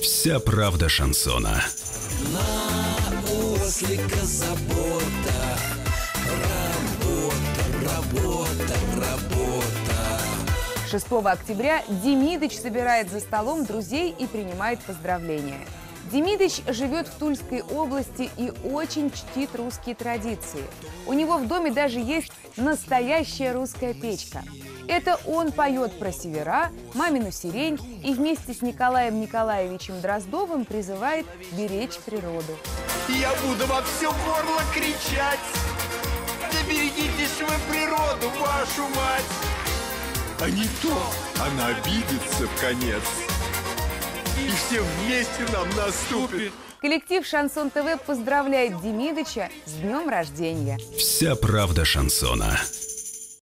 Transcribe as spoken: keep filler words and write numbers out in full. Вся правда шансона. На ослика забота, работа, работа, работа. шестого октября Демидыч собирает за столом друзей и принимает поздравления. Демидыч живет в Тульской области и очень чтит русские традиции. У него в доме даже есть настоящая русская печка. Это он поет про севера, мамину сирень и вместе с Николаем Николаевичем Дроздовым призывает беречь природу. Я буду во все горло кричать, да берегитесь вы природу, вашу мать. А не то она обидится в конец. И все вместе нам наступит. Коллектив «Шансон ТВ» поздравляет Демидыча с днем рождения. Вся правда шансона.